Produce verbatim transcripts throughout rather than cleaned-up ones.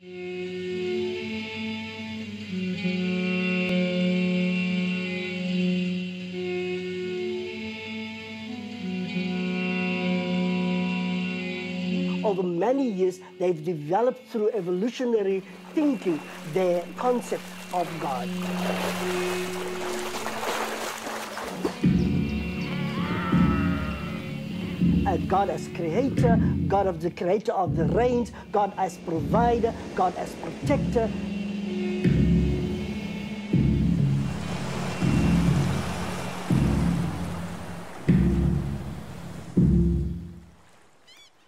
Over many years, they've developed through evolutionary thinking their concept of God. God as creator, God of the creator of the rains, God as provider, God as protector.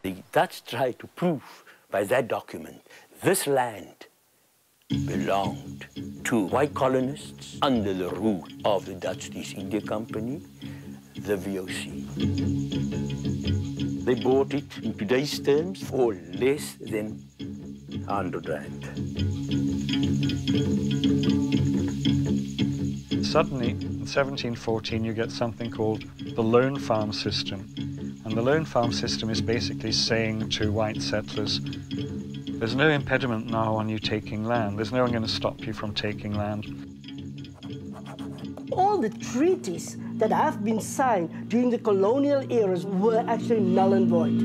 The Dutch tried to prove by that document this land belonged to white colonists under the rule of the Dutch East India Company, the V O C. They bought it, in today's terms, for less than one hundred rand. Suddenly, in seventeen fourteen, you get something called the loan farm system. And the loan farm system is basically saying to white settlers, there's no impediment now on you taking land. There's no one going to stop you from taking land. All the treaties that have been signed during the colonial eras were actually null and void.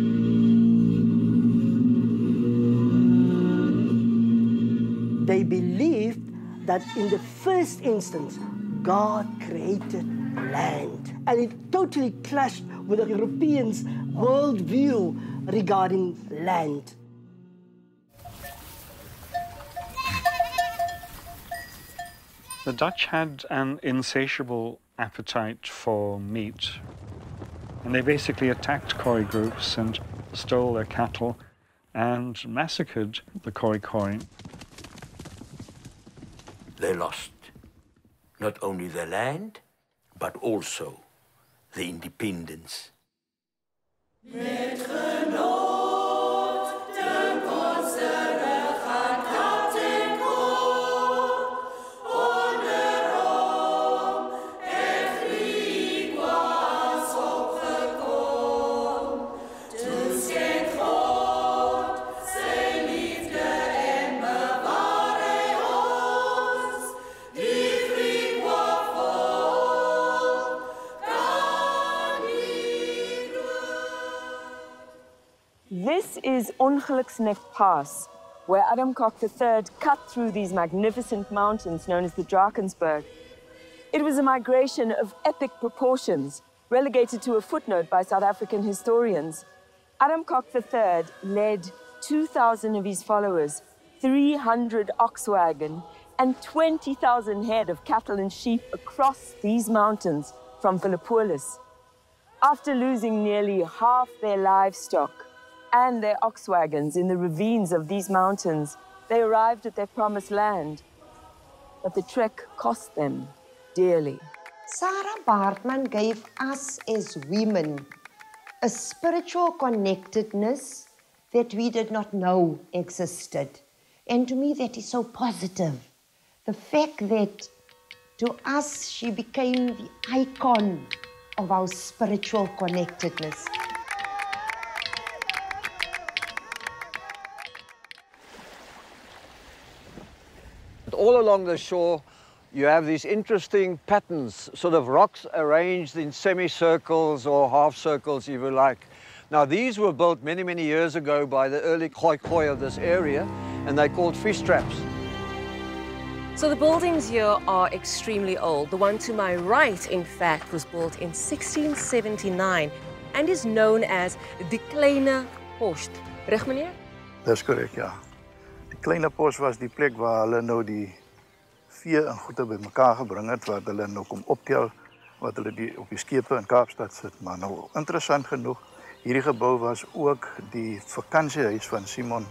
They believed that in the first instance, God created land. And it totally clashed with the Europeans' worldview regarding land. The Dutch had an insatiable appetite for meat, and they basically attacked Khoi groups and stole their cattle and massacred the Khoikhoi. They lost not only their land, but also the independence. This is Ongeliks Nek Pass, where Adam Kok the third cut through these magnificent mountains known as the Drakensberg. It was a migration of epic proportions, relegated to a footnote by South African historians. Adam Kok the third led two thousand of his followers, three hundred ox wagon, and twenty thousand head of cattle and sheep across these mountains from Philippolis. After losing nearly half their livestock and their ox wagons in the ravines of these mountains, they arrived at their promised land. But the trek cost them dearly. Sara Baartman gave us as women a spiritual connectedness that we did not know existed. And to me, that is so positive. The fact that to us, she became the icon of our spiritual connectedness. All along the shore, you have these interesting patterns, sort of rocks arranged in semicircles or half circles, if you like. Now, these were built many, many years ago by the early Khoikhoi of this area, and they're called fish traps. So the buildings here are extremely old. The one to my right, in fact, was built in sixteen seventy-nine and is known as De Kleine Post. Recht, meneer? That's correct, yeah. De Kleine Post was die plek waar hulle nou die vee en goede bymekaar gebring het, wat hulle nou kom optel, wat hulle die op die skepe in Kaapstad sit. Maar nou interessant genoeg, hierdie gebou was ook die vakansiehuis van Simon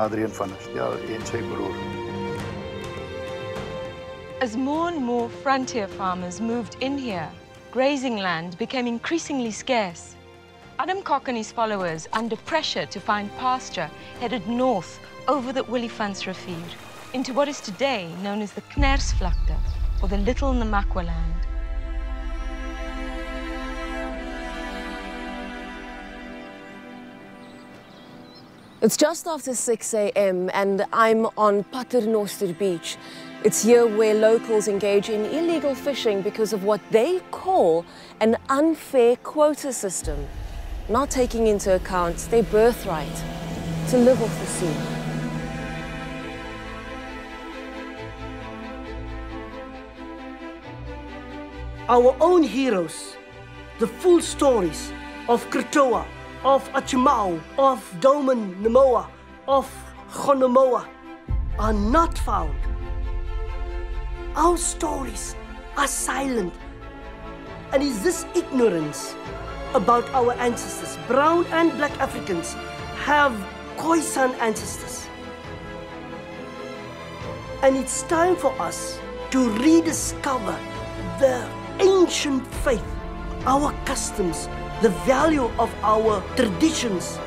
Adrian van der Stel en sy broer. As more and more frontier farmers moved in here, grazing land became increasingly scarce. Adam Kok and his followers, under pressure to find pasture, headed north over the Willifantsreffier into what is today known as the Knersflachter, or the Little Namaqualand. It's just after six a m and I'm on Paternoster beach. It's here where locals engage in illegal fishing because of what they call an unfair quota system, not taking into account their birthright to live off the sea. Our own heroes, the full stories of Kirtoa, of Achimau, of Doman Nemoa, of Khonomoa are not found. Our stories are silent. And is this ignorance about our ancestors? Brown and black Africans have Khoisan ancestors. And it's time for us to rediscover the ancient faith, our customs, the value of our traditions.